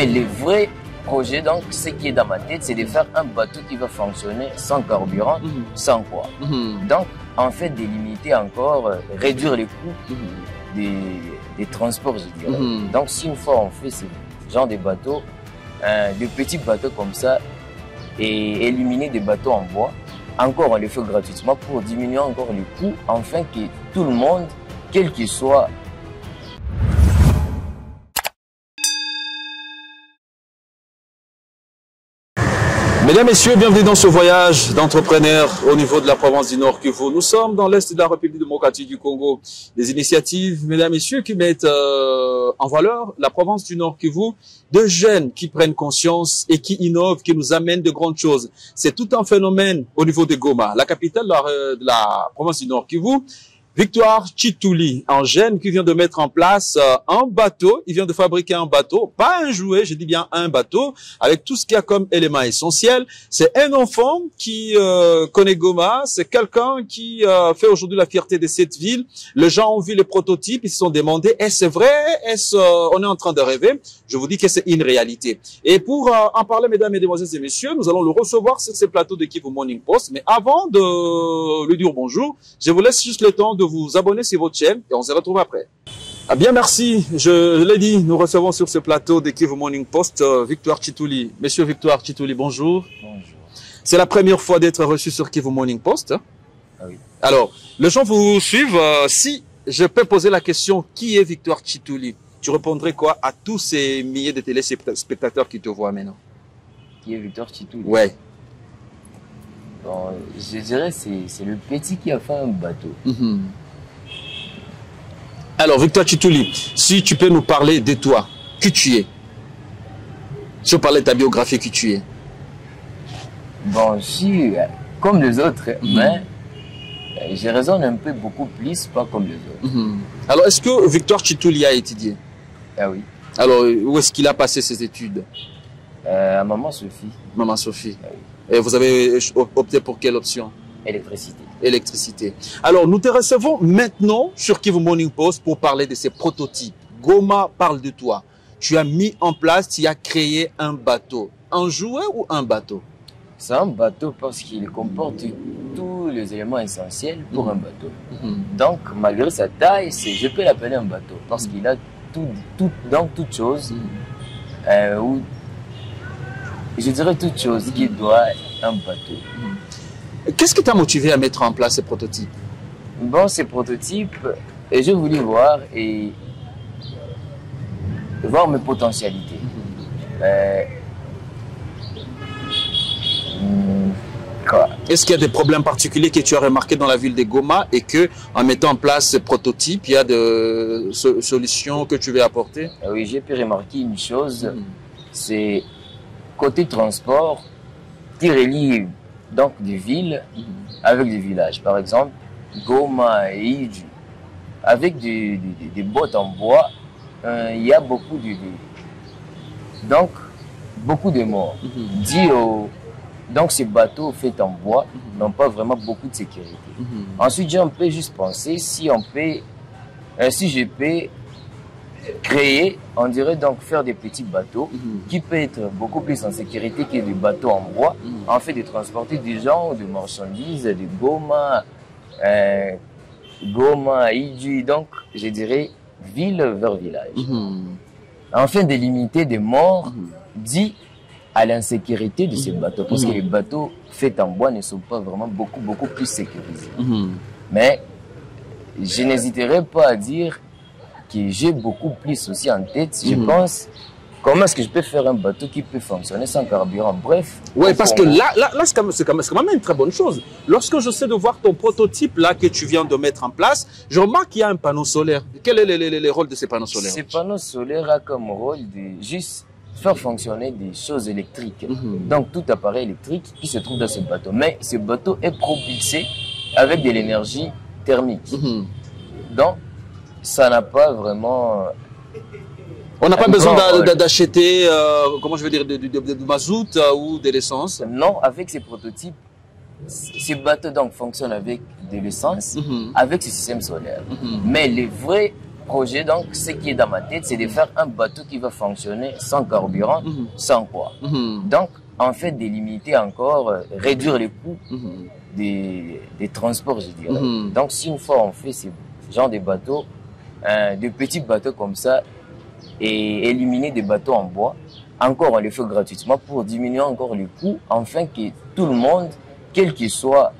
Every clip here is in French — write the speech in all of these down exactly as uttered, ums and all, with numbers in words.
Mais le vrai projet, donc, ce qui est dans ma tête, c'est de faire un bateau qui va fonctionner sans carburant, mmh. sans quoi. Mmh. Donc, en fait, délimiter encore, euh, réduire les coûts mmh. des, des transports, je dirais. Mmh. Donc, si une fois on fait ce genre de bateaux, hein, de petits bateaux comme ça, et éliminer des bateaux en bois, encore on les fait gratuitement pour diminuer encore les coûts, afin que tout le monde, quel qu'il soit, Mesdames, Messieurs, bienvenue dans ce voyage d'entrepreneurs au niveau de la province du Nord-Kivu. Nous sommes dans l'Est de la République démocratique du Congo. Des initiatives, Mesdames, Messieurs, qui mettent euh, en valeur la province du Nord-Kivu, de jeunes qui prennent conscience et qui innovent, qui nous amènent de grandes choses. C'est tout un phénomène au niveau de Goma, la capitale de la province du Nord-Kivu. Victoire Chituli, un jeune qui vient de mettre en place un bateau, il vient de fabriquer un bateau, pas un jouet, je dis bien un bateau, avec tout ce qu'il y a comme élément essentiel. C'est un enfant qui euh, connaît Goma, c'est quelqu'un qui euh, fait aujourd'hui la fierté de cette ville. Les gens ont vu les prototypes, ils se sont demandés, est-ce vrai, est-ce euh, on est en train de rêver? Je vous dis que c'est une réalité. Et pour euh, en parler, mesdames, mesdemoiselles et messieurs, nous allons le recevoir sur ce plateau de Kivu Morning Post. Mais avant de lui dire bonjour, je vous laisse juste le temps de vous abonner sur votre chaîne et on se retrouve après. Ah bien, merci. Je l'ai dit, nous recevons sur ce plateau de Kivu Morning Post euh, Victoire Chituli. Monsieur Victoire Chituli, bonjour. Bonjour. C'est la première fois d'être reçu sur Kivu Morning Post. Ah oui. Alors, les gens vous suivent. Euh, si je peux poser la question, qui est Victoire Chituli? Tu répondrais quoi à tous ces milliers de téléspectateurs qui te voient maintenant? Qui est Victoire Chituli? Ouais. Bon, je dirais que c'est le petit qui a fait un bateau. Mmh. Alors, Victoire Chituli, si tu peux nous parler de toi, qui tu es? Si on parlait de ta biographie, qui tu es? Bon, je suis comme les autres, mmh. mais je raisonne un peu beaucoup plus, pas comme les autres. Mmh. Alors, est-ce que Victoire Chituli a étudié? Ah oui. Alors, où est-ce qu'il a passé ses études? euh, À Maman Sophie. Maman Sophie. Ah oui. Et vous avez opté pour quelle option? Électricité. Électricité. Alors, nous te recevons maintenant sur Kivu Morning Post pour parler de ces prototypes. Goma parle de toi. Tu as mis en place, tu as créé un bateau. Un jouet ou un bateau? C'est un bateau parce qu'il comporte tous les éléments essentiels pour mmh. un bateau. Mmh. Donc, malgré sa taille, je peux l'appeler un bateau parce mmh. qu'il a tout, tout, dans toute chose mmh. euh, où je dirais toute chose qui doit un bateau. Mmh. Qu'est-ce qui t'a motivé à mettre en place ces prototypes? Bon, ces prototypes, j'ai voulu voir et voir mes potentialités. Mmh. Euh... Mmh. Est-ce qu'il y a des problèmes particuliers que tu as remarqués dans la ville de Goma et que, en mettant en place ces prototypes, il y a des so solutions que tu veux apporter? Oui, j'ai pu remarquer une chose, mmh. c'est côté transport qui relie donc des villes avec des villages. Par exemple, Goma et Idjwi. Avec des, des, des bottes en bois, il euh, y a beaucoup de, de... Donc, beaucoup de morts. Mm-hmm. Dit au... Donc, ces bateaux faits en bois mm-hmm. n'ont pas vraiment beaucoup de sécurité. Mm-hmm. Ensuite, on peut juste penser si on peut... Euh, si je peux... créer, on dirait donc faire des petits bateaux mmh. qui peuvent être beaucoup plus en sécurité que des bateaux en bois, mmh. en fait de transporter des gens, des marchandises, des Goma, euh, Goma, Idjwi, donc je dirais ville vers village. Mmh. Enfin de limiter des morts mmh. dit à l'insécurité de ces bateaux, parce mmh. que les bateaux faits en bois ne sont pas vraiment beaucoup, beaucoup plus sécurisés. Mmh. Mais je n'hésiterai pas à dire que j'ai beaucoup plus aussi en tête, je mmh. pense, comment est-ce que je peux faire un bateau qui peut fonctionner sans carburant, bref. Oui, parce que là, là, là c'est quand, quand même une très bonne chose. Lorsque je sais de voir ton prototype là que tu viens de mettre en place, je remarque qu'il y a un panneau solaire. Quel est le, le, le rôle de ces panneaux solaires? Ces panneaux solaires ont comme rôle de juste faire fonctionner des choses électriques. Mmh. Donc tout appareil électrique qui se trouve dans ce bateau. Mais ce bateau est propulsé avec de l'énergie thermique. Mmh. Donc, ça n'a pas vraiment... On n'a pas besoin d'acheter, euh, comment je veux dire, du mazout euh, ou de l'essence? Non, avec ces prototypes, ces bateaux donc fonctionnent avec de l'essence, mm-hmm. avec ce système solaire. Mm-hmm. Mais le vrai projet, donc, ce qui est dans ma tête, c'est de faire un bateau qui va fonctionner sans carburant, mm-hmm. sans quoi. Mm-hmm. Donc, en fait, délimiter encore, euh, réduire les coûts mm-hmm. des, des transports, je dirais. Mm-hmm. Donc, si une fois on fait ce genre de bateaux, euh, de petits bateaux comme ça, et éliminer des bateaux en bois, encore on les fait gratuitement pour diminuer encore les coûts, afin que tout le monde, quel qu'il soit,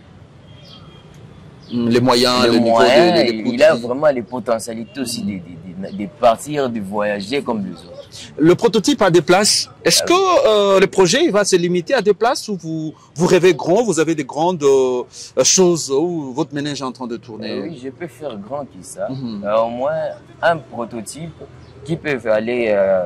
les moyens, les, les moyens, de, les, les il a vraiment les potentialités aussi de, de, de, de partir, de voyager comme les autres. Le prototype a des places. Est-ce que euh, le projet va se limiter à des places où vous, vous rêvez grand, vous avez des grandes euh, choses où votre ménage est en train de tourner? euh, Oui, je peux faire grand que ça. Mm-hmm. euh, au moins un prototype qui peut aller euh,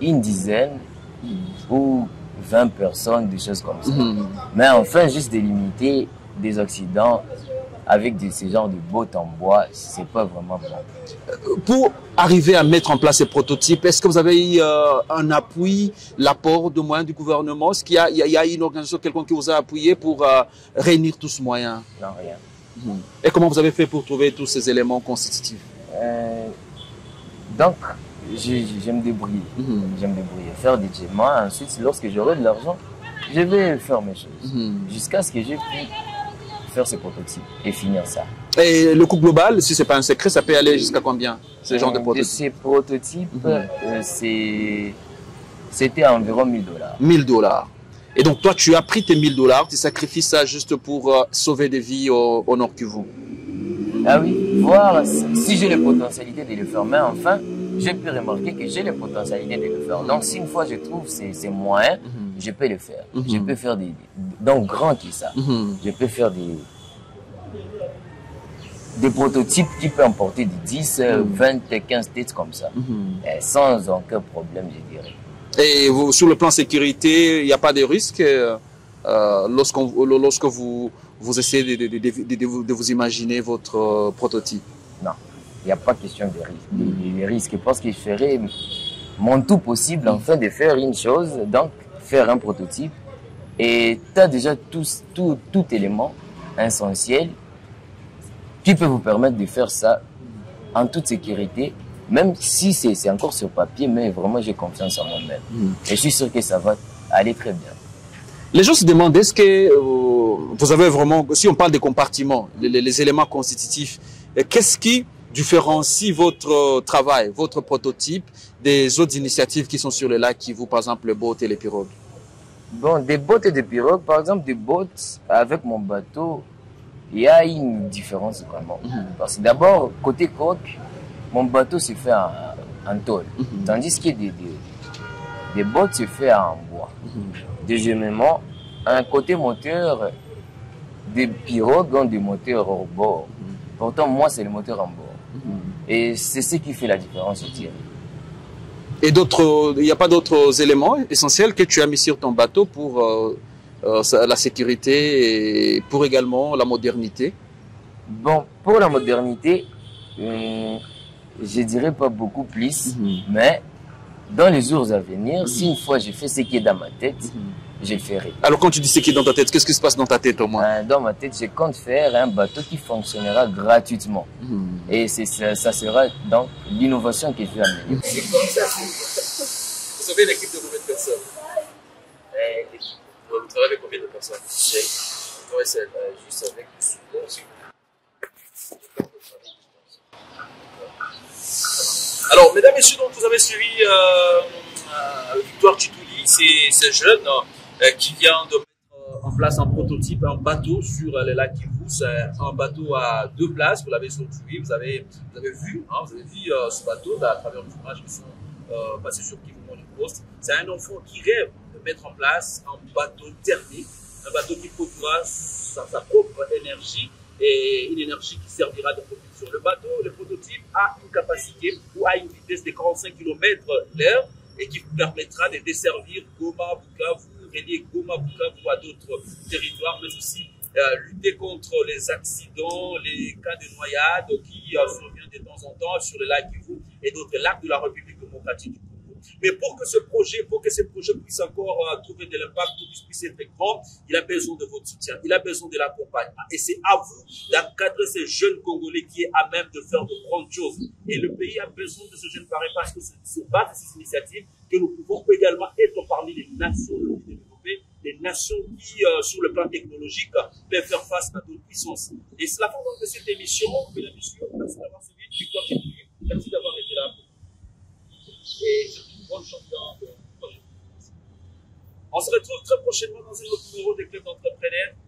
une dizaine mm-hmm. ou vingt personnes, des choses comme ça. Mm-hmm. Mais enfin, juste délimiter des accidents avec des, ces genres de bottes en bois, c'est pas vraiment bon. Pour arriver à mettre en place ces prototypes, est-ce que vous avez eu euh, un appui, l'apport de moyens du gouvernement? Est-ce qu'il y a, il y a une organisation quelconque qui vous a appuyé pour euh, réunir tous ces moyens? Non, rien. Mmh. Et comment vous avez fait pour trouver tous ces éléments constitutifs? euh, Donc, je, je me débrouille. Mmh. Je me débrouille. Faire des gemmas, ensuite, lorsque j'aurai de l'argent, je vais faire mes choses. Mmh. Jusqu'à ce que j'ai pu faire ces prototypes et finir ça. Et le coût global, si c'est pas un secret, ça peut aller jusqu'à combien, ce genre de prototypes? Ces prototypes, mm-hmm. euh, c'était environ mille dollars. mille dollars. Et donc toi, tu as pris tes mille dollars, tu sacrifies ça juste pour euh, sauver des vies au, au Nord-Kivu. Ah oui, voir si j'ai les potentialités de le faire, mais enfin, j'ai pu remarquer que j'ai les potentialités de le faire. Donc si une fois je trouve ces, ces moyens, mm-hmm. je peux le faire. Mm-hmm. Je peux faire des, des donc grand qui ça. Mm-hmm. Je peux faire des des prototypes qui peuvent emporter des dix, mm-hmm. vingt, quinze têtes comme ça, mm-hmm. sans aucun problème, je dirais. Et vous, sur le plan sécurité, il n'y a pas de risque euh, lorsque lorsque vous vous essayez de de, de, de, de, vous, de vous imaginer votre euh, prototype? Non, il n'y a pas question de risque. Mm-hmm. Les risques, parce que je ferai mon tout possible mm-hmm. afin de faire une chose, donc faire un prototype, et tu as déjà tout, tout, tout élément essentiel qui peut vous permettre de faire ça en toute sécurité, même si c'est encore sur papier, mais vraiment j'ai confiance en moi-même. Mmh. Et je suis sûr que ça va aller très bien. Les gens se demandent, est-ce que euh, vous avez vraiment, si on parle des compartiments, les, les éléments constitutifs, qu'est-ce qui différencie votre travail, votre prototype des autres initiatives qui sont sur le lac Kivu, par exemple les bottes et les pirogues? Bon, des bottes et des pirogues, par exemple des bottes avec mon bateau, il y a une différence vraiment. Mm-hmm. Parce que d'abord, côté coque, mon bateau se fait en, en tôle, mm-hmm. tandis que des, des, des bottes se fait en bois. Mm-hmm. Deuxièmement, un côté moteur, des pirogues ont des moteurs au bord. Mm-hmm. Pourtant, moi, c'est le moteur en bord. Mm-hmm. Et c'est ce qui fait la différence, je dirais. Et d'autres, il n'y a pas d'autres éléments essentiels que tu as mis sur ton bateau pour euh, euh, la sécurité et pour également la modernité? Bon, pour la modernité, euh, je dirais pas beaucoup plus, mm-hmm. mais dans les jours à venir, mm-hmm. si une fois j'ai fait ce qui est dans ma tête, mm-hmm. je le ferai. Alors quand tu dis ce qui est dans ta tête, qu'est-ce qui se passe dans ta tête au moins? Dans ma tête, je compte faire un bateau qui fonctionnera gratuitement. Mm-hmm. Et ça, ça sera donc l'innovation que je vais amener. Vous savez l'équipe de combien de personnes? Vous travaillez avec combien de personnes? Je travaille juste avec le support. Alors, mesdames et messieurs, donc, vous avez suivi euh, euh, Victoire Chituli, ces jeunes euh, qui vient de mettre en place un prototype, un bateau sur le lac Kivu. C'est un bateau à deux places, vous l'avez surveillé, vous avez, vous avez vu, hein, vous avez vu euh, ce bateau à travers les images qui sont euh, passées sur Kivu Morning Post. C'est un enfant qui rêve de mettre en place un bateau thermique, un bateau qui produira sa, sa propre énergie et une énergie qui servira de propulsion. Le bateau, le prototype, a une capacité ou a une vitesse de quarante-cinq kilomètres l'heure et qui vous permettra de desservir Goma, Bukavu, relier Goma, Bukavu à d'autres territoires, mais aussi euh, lutter contre les accidents, les cas de noyade qui euh, surviennent de temps en temps sur le lac Kivu et d'autres lacs de la République démocratique du Congo. Mais pour que ce projet, pour que ce projet puisse encore euh, trouver de l'impact, puisse être grand, il a besoin de votre soutien, il a besoin de l'accompagnement. Et c'est à vous d'encadrer ces jeunes Congolais qui est à même de faire de grandes choses. Et le pays a besoin de ce jeune pareil parce que c'est bas de ces initiatives que nous pouvons également être parmi les nations les plus développées, les nations qui, euh, sur le plan technologique, peuvent faire face à d'autres puissances. Et c'est la forme de cette émission, mesdames et messieurs, merci d'avoir suivi, Victoire Chituli, merci d'avoir été là. Et on se retrouve très prochainement dans un autre numéro des clubs d'entrepreneurs.